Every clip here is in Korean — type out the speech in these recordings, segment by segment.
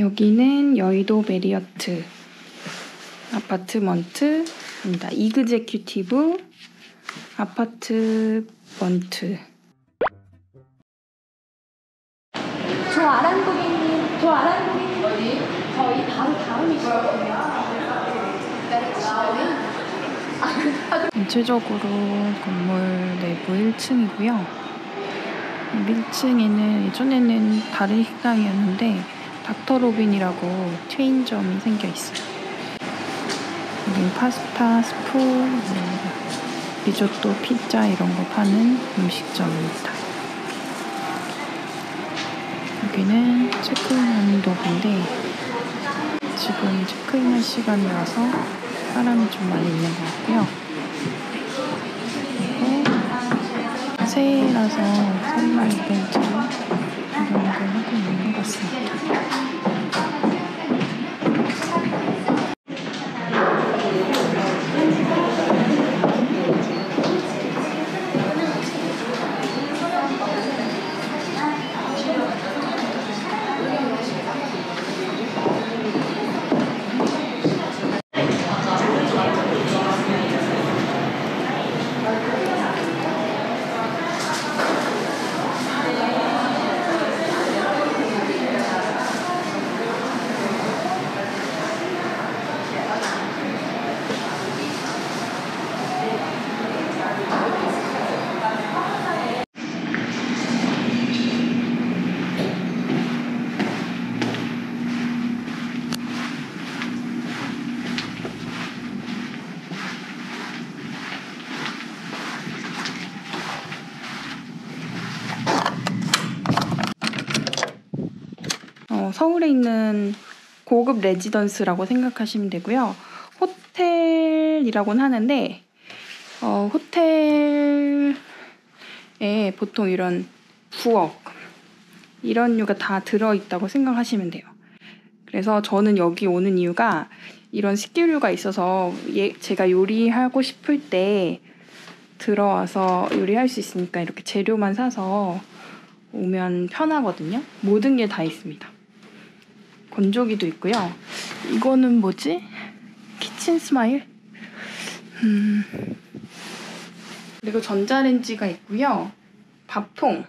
여기는 여의도 메리어트 아파트먼트입니다. 이그제큐티브 아파트먼트. 저 아란 고객님 어디? 저희 바로 다음이시거든요. 전체적으로 건물 내부 1층이고요. 1층에는 예전에는 다른 식당이었는데 닥터로빈이라고 체인점이 생겨 있어요. 여기 파스타, 스프, 리조또, 피자 이런 거 파는 음식점입니다. 여기는 체크인도구인데 지금 체크인할 시간이라서 사람이 좀 많이 있는 것 같고요. 그리고 새해라서 선물 이벤트를 이런 걸 하고 있는 것 같습니다. 서울에 있는 고급 레지던스라고 생각하시면 되고요. 호텔이라고는 하는데 호텔에 보통 이런 부엌 이런 류가 다 들어있다고 생각하시면 돼요. 그래서 저는 여기 오는 이유가 이런 식기류가 있어서 제가 요리하고 싶을 때 들어와서 요리할 수 있으니까 이렇게 재료만 사서 오면 편하거든요. 모든 게 다 있습니다. 건조기도 있고요. 이거는 뭐지? 키친 스마일? 그리고 전자레인지가 있고요. 밥통,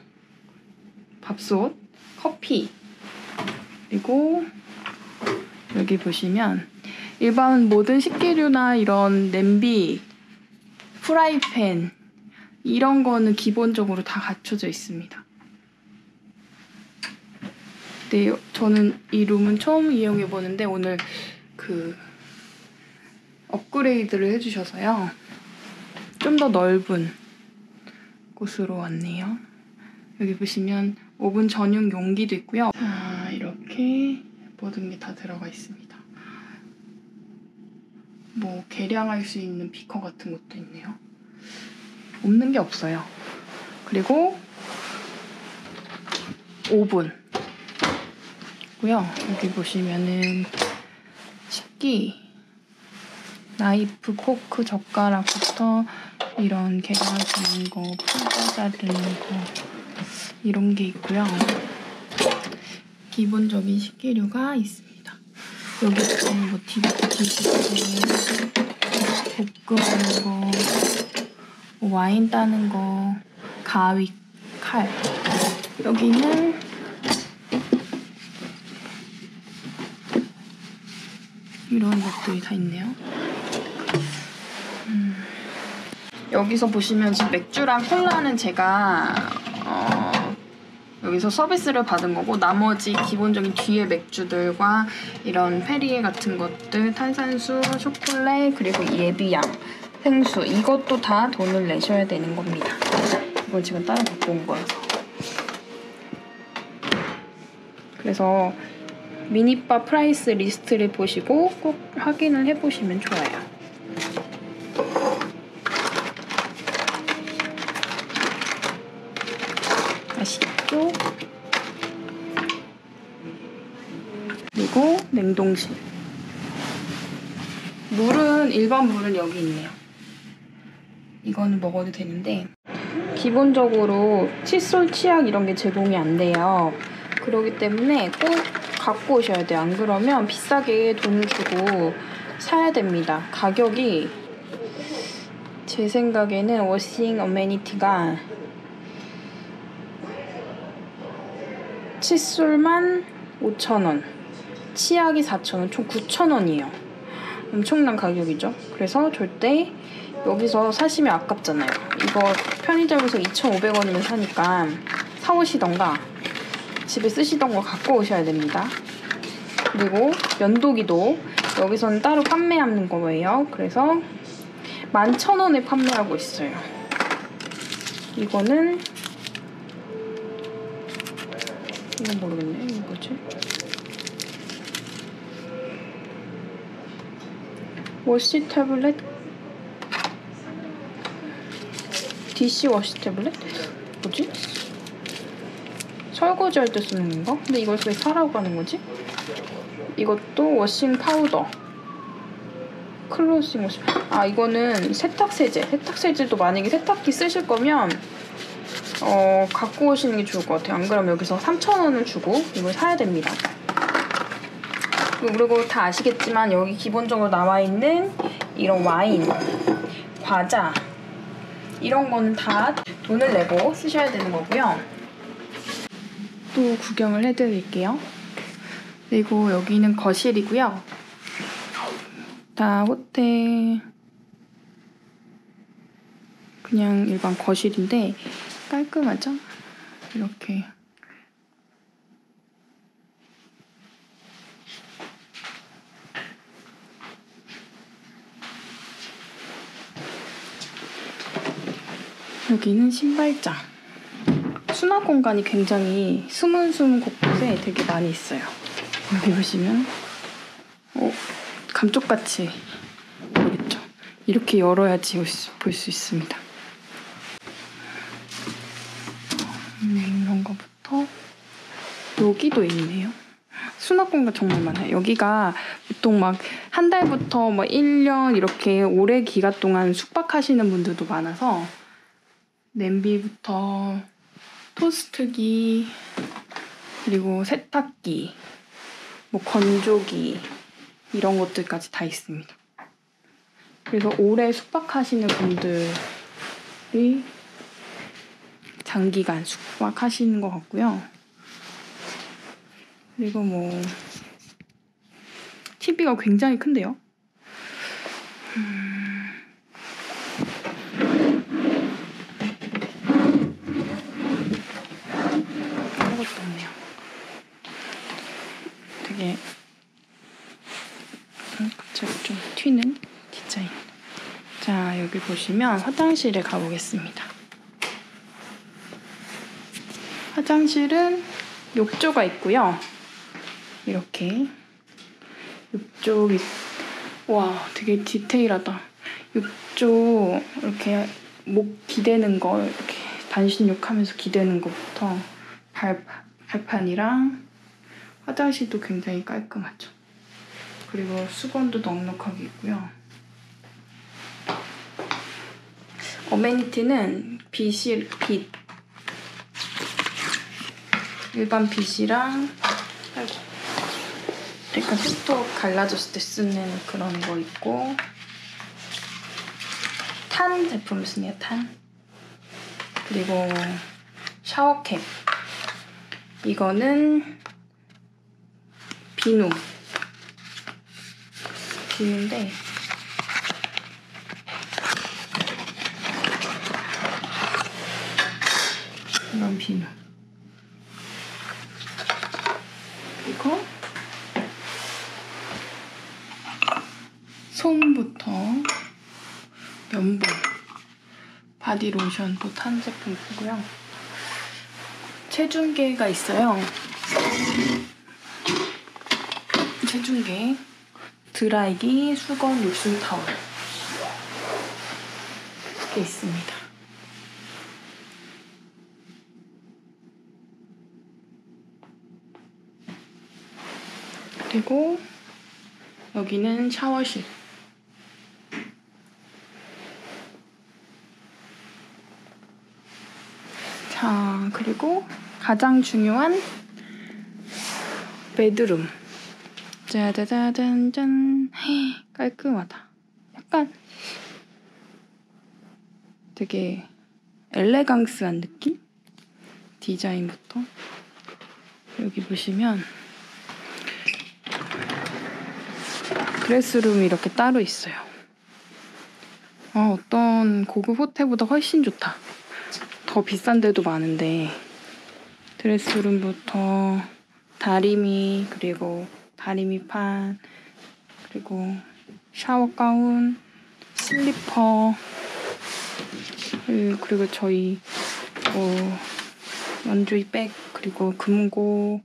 밥솥, 커피. 그리고 여기 보시면 일반 모든 식기류나 이런 냄비, 프라이팬 이런 거는 기본적으로 다 갖춰져 있습니다. 네, 저는 이 룸은 처음 이용해보는데 오늘 그 업그레이드를 해주셔서요. 좀 더 넓은 곳으로 왔네요. 여기 보시면 오븐 전용 용기도 있고요. 자, 이렇게 모든 게 다 들어가 있습니다. 뭐 계량할 수 있는 비커 같은 것도 있네요. 없는 게 없어요. 그리고 오븐. 여기 보시면은 식기, 나이프, 포크, 젓가락부터 이런 계란 자르는 거, 풀 자르는 거 이런 게 있고요. 기본적인 식기류가 있습니다. 여기 보면 뭐 디저트, 볶음하는 거, 뭐 와인 따는 거, 가위, 칼. 여기는 이런 것들이 다 있네요. 여기서 보시면 지금 맥주랑 콜라는 제가 여기서 서비스를 받은 거고 나머지 기본적인 뒤에 맥주들과 이런 페리에 같은 것들, 탄산수, 초콜릿, 그리고 예비양, 생수 이것도 다 돈을 내셔야 되는 겁니다. 이건 지금 따로 갖고 온 거여서. 그래서 미니바 프라이스 리스트를 보시고 꼭 확인을 해보시면 좋아요. 아시죠? 그리고 냉동실. 물은, 일반 물은 여기 있네요. 이거는 먹어도 되는데 기본적으로 칫솔, 치약 이런 게 제공이 안 돼요. 그러기 때문에 꼭 갖고 오셔야 돼요. 안 그러면 비싸게 돈을 주고 사야 됩니다. 가격이 제 생각에는 워싱 어메니티가 칫솔만 5,000원, 치약이 4,000원, 총 9,000원이에요. 엄청난 가격이죠. 그래서 절대 여기서 사시면 아깝잖아요. 이거 편의점에서 2,500원이면 사니까 사오시던가 집에 쓰시던 거 갖고 오셔야 됩니다. 그리고 면도기도 여기서는 따로 판매하는 거예요. 그래서 11,000원에 판매하고 있어요. 이거는 이건 모르겠네. 이게 뭐지? 워시 태블릿? DC 워시 태블릿? 뭐지? 설거지할 때 쓰는 건가? 근데 이걸 왜 사라고 하는 거지? 이것도 워싱 파우더. 클로징 워시. 아, 이거는 세탁세제. 세탁세제도 만약에 세탁기 쓰실 거면 갖고 오시는 게 좋을 것 같아요. 안 그러면 여기서 3,000원을 주고 이걸 사야 됩니다. 그리고 다 아시겠지만 여기 기본적으로 나와있는 이런 와인, 과자 이런 거는 다 돈을 내고 쓰셔야 되는 거고요. 또 구경을 해드릴게요. 그리고 여기는 거실이고요. 다 호텔 그냥 일반 거실인데 깔끔하죠? 이렇게 여기는 신발장. 수납 공간이 굉장히 숨은 곳곳에 되게 많이 있어요. 여기 보시면 감쪽같이 보이겠죠? 이렇게 열어야지 볼 수 있습니다. 이런 거부터 여기도 있네요. 수납 공간 정말 많아요. 여기가 보통 막 한 달부터 1년 이렇게 오래 기간 동안 숙박하시는 분들도 많아서 냄비부터 토스트기, 그리고 세탁기, 건조기 이런 것들까지 다 있습니다. 그래서 오래 숙박하시는 분들이 장기간 숙박하시는 것 같고요. 그리고 TV가 굉장히 큰데요. 갑자기 좀 튀는 디자인. 자, 여기 보시면 화장실에 가보겠습니다. 화장실은 욕조가 있고요. 이렇게 욕조가 와, 되게 디테일하다. 욕조 이렇게 목 기대는 거 이렇게 단신욕하면서 기대는 것부터 발판이랑 화장실도 굉장히 깔끔하죠. 그리고 수건도 넉넉하게 있고요. 어메니티는 빗. 일반 빗이랑 약간 톡톡 갈라졌을 때 쓰는 그런 거 있고 탄 제품을 쓰네요. 탄. 그리고 샤워캡. 이거는 비누인데 이런 비누. 그리고 솜부터 면봉, 바디로션도 탄 제품이고요. 체중계가 있어요. 체중계, 드라이기, 수건, 욕심 타월 이렇게 있습니다. 그리고 여기는 샤워실. 자, 그리고 가장 중요한 베드룸. 짜자자잔짠. 깔끔하다. 약간 되게 엘레강스한 느낌? 디자인부터. 여기 보시면 드레스룸이 이렇게 따로 있어요. 어떤 고급 호텔보다 훨씬 좋다. 더 비싼 데도 많은데 드레스룸부터 다리미, 그리고 다리미판, 그리고 샤워가운, 슬리퍼, 그리고 저희 연주의 백, 그리고 금고,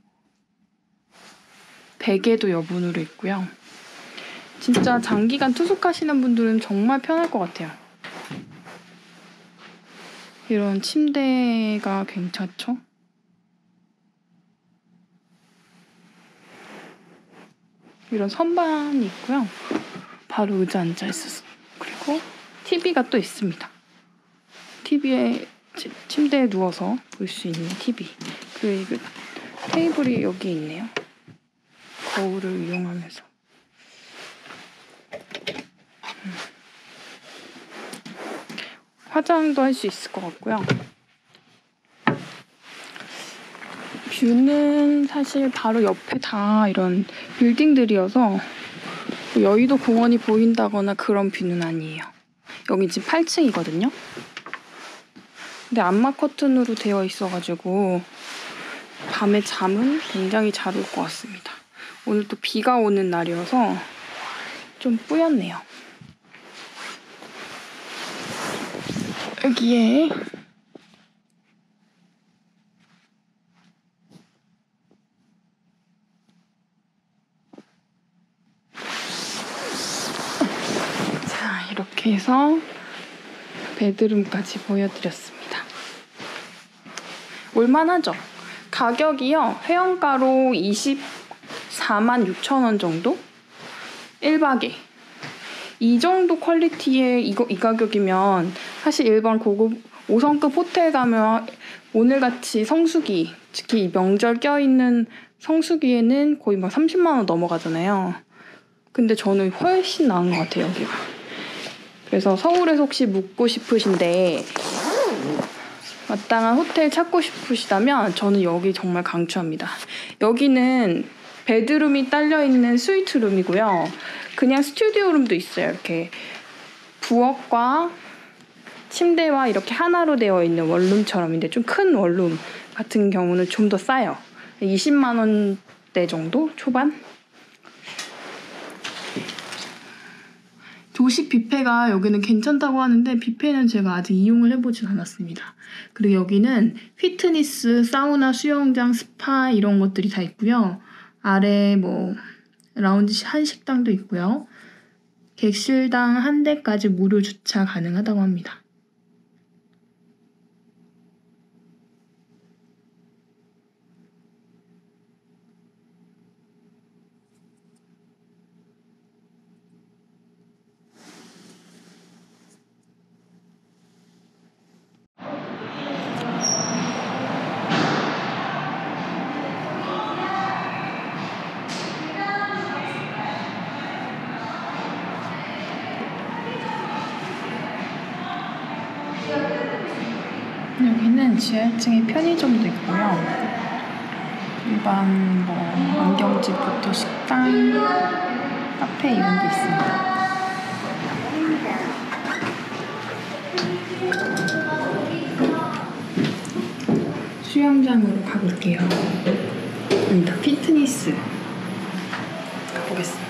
베개도 여분으로 있고요. 진짜 장기간 투숙하시는 분들은 정말 편할 것 같아요. 이런 침대가 괜찮죠? 이런 선반이 있고요. 바로 의자 앉아있어서. 그리고 TV가 또 있습니다. TV에 침대에 누워서 볼 수 있는 TV. 그리고 테이블이 여기 있네요. 거울을 이용하면서. 화장도 할 수 있을 것 같고요. 뷰는 사실 바로 옆에 다 이런 빌딩들이어서 여의도 공원이 보인다거나 그런 뷰는 아니에요. 여기 지금 8층이거든요. 근데 안마 커튼으로 되어 있어가지고 밤에 잠은 굉장히 잘 올 것 같습니다. 오늘 또 비가 오는 날이어서 좀 뿌였네요. 여기에 자, 이렇게 해서 베드룸까지 보여드렸습니다. 올만하죠? 가격이요, 회원가로 246,000원 정도? 1박에. 이 정도 퀄리티의 이 가격이면 사실 일반 고급 5성급 호텔 가면 오늘같이 성수기, 특히 명절 껴있는 성수기에는 거의 막 30만 원 넘어가잖아요. 근데 저는 훨씬 나은 것 같아요, 여기가. 그래서 서울에서 혹시 묵고 싶으신데 마땅한 호텔 찾고 싶으시다면 저는 여기 정말 강추합니다. 여기는 베드룸이 딸려있는 스위트룸이고요. 그냥 스튜디오룸도 있어요. 이렇게 부엌과 침대와 이렇게 하나로 되어 있는 원룸처럼인데 좀 큰 원룸 같은 경우는 좀 더 싸요. 20만 원대 정도 초반? 조식 뷔페가 여기는 괜찮다고 하는데 뷔페는 제가 아직 이용을 해보진 않았습니다. 그리고 여기는 피트니스, 사우나, 수영장, 스파 이런 것들이 다 있고요. 아래 라운지 한식당도 있고요. 객실당 한 대까지 무료 주차 가능하다고 합니다. 여기는 지하 1층에 편의점도 있고요. 일반 안경집부터 식당, 카페 이런 게 있습니다. 수영장으로 가볼게요. 여기다 피트니스 가보겠습니다.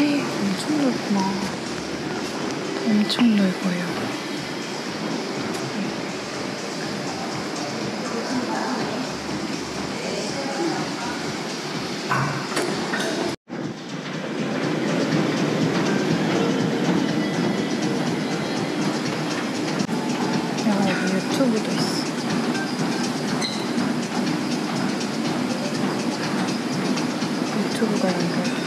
에이, 엄청 넓구나. 엄청 넓어요. 유튜브도 있어. 유튜브가 연결.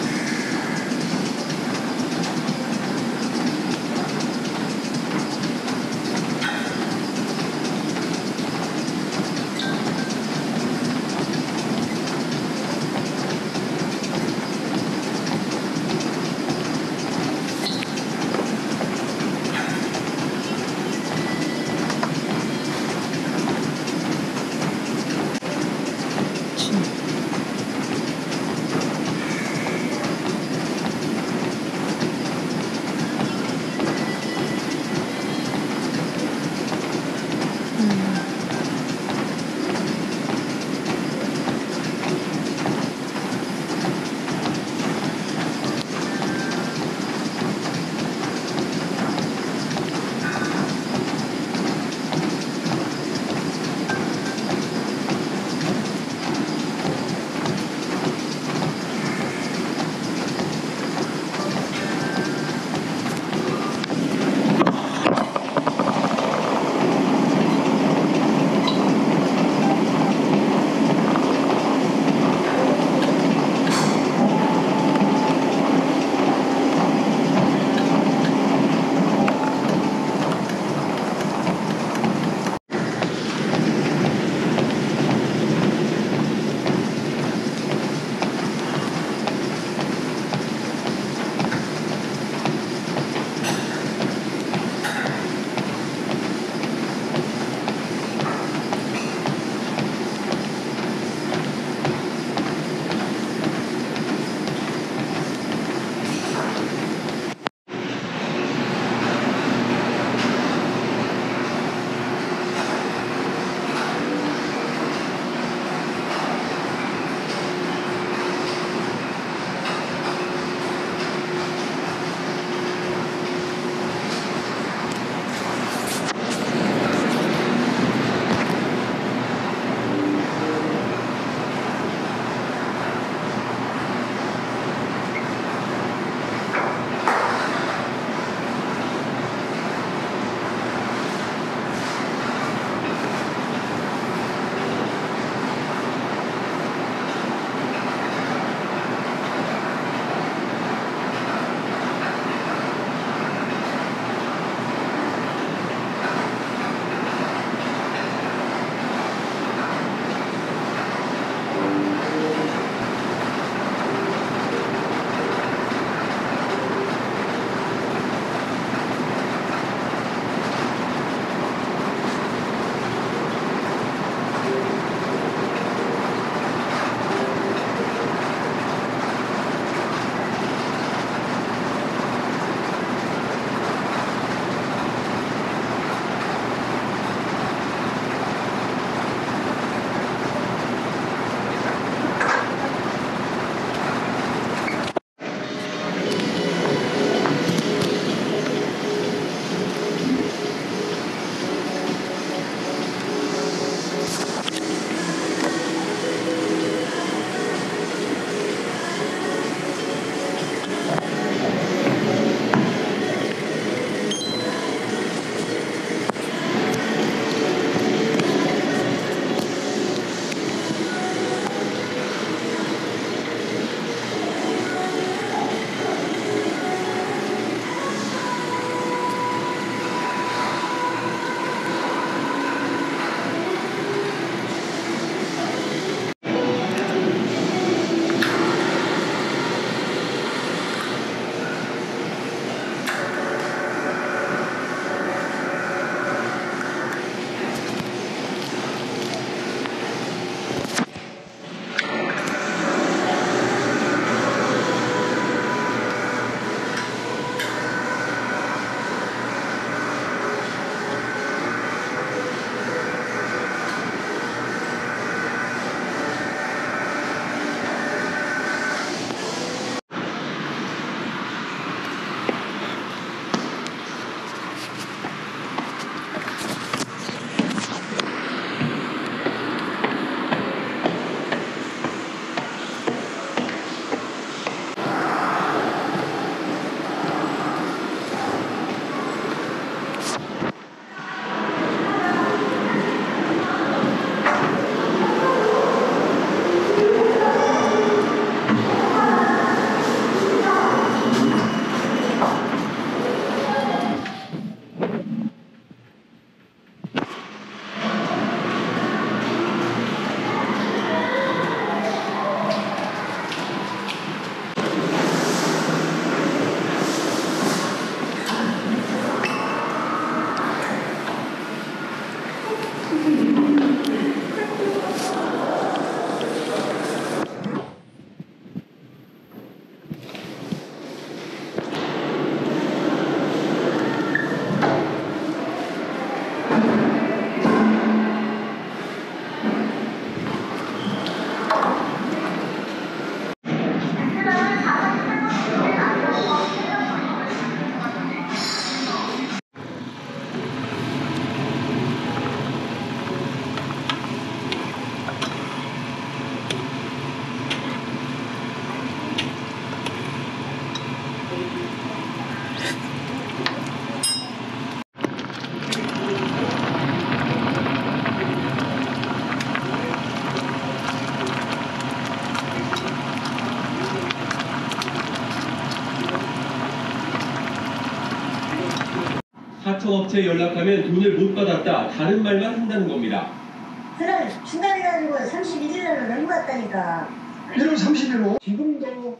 하청업체에 연락하면 돈을 못 받았다, 다른 말만 한다는 겁니다. 그날 중단해가지고 31일날로 넘어갔다니까. 이런 30일로? 지금도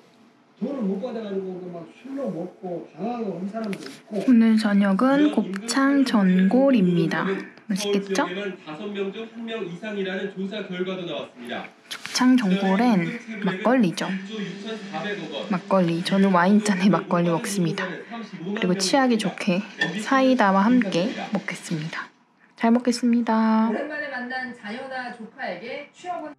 돈을 못 받아가지고 막 술로 먹고 방황하고 온 사람도 있고. 오늘 저녁은 곱창 전골입니다. 맛있겠죠? 5명 중 1명 이상이라는 조사 결과도 나왔습니다. 곱창 전골엔 막걸리죠. 막걸리, 저는 와인잔에 막걸리 먹습니다. 그리고 취하기 좋게 사이다와 함께 먹겠습니다. 잘 먹겠습니다. 오랜만에 만난 자녀나 조카에게 취업은...